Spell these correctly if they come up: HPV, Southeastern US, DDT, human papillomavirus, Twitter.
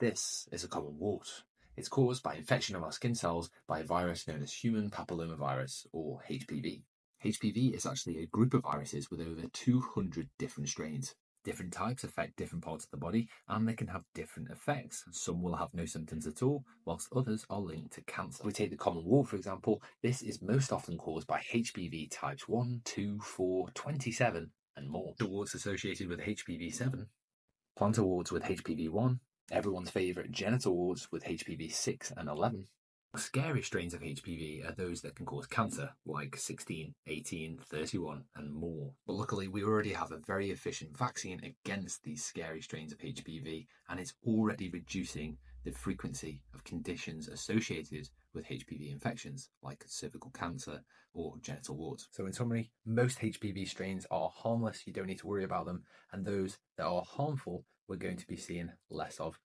This is a common wart. It's caused by infection of our skin cells by a virus known as human papillomavirus, or HPV. HPV is actually a group of viruses with over 200 different strains. Different types affect different parts of the body, and they can have different effects. Some will have no symptoms at all, whilst others are linked to cancer. If we take the common wart, for example, this is most often caused by HPV types 1, 2, 4, 27, and more. The warts associated with HPV7, plantar warts with HPV1, everyone's favourite genital warts with HPV6 and 11. The scary strains of HPV are those that can cause cancer, like 16, 18, 31 and more. But luckily we already have a very efficient vaccine against these scary strains of HPV, and it's already reducing the frequency of conditions associated with HPV infections, like cervical cancer or genital warts. So in summary, most HPV strains are harmless, you don't need to worry about them, and those that are harmful we're going to be seeing less of.